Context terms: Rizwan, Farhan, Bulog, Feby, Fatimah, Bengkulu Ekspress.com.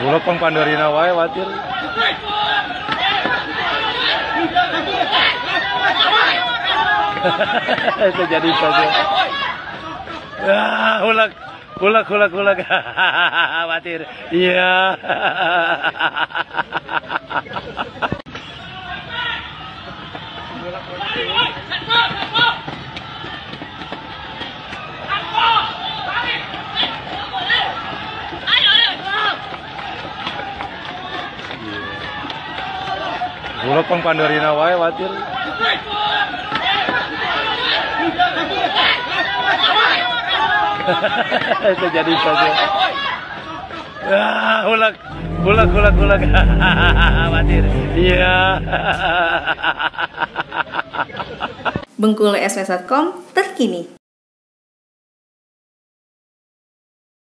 Bulog pang Pandorina wae watir. Itu jadi saja. Ah, hulak. Watir. Iya. Bulog pang Pandorina wae watir. Itu jadi saja. Ah, hulak. Watir. Iya. Bengkulu Ekspress.com terkini.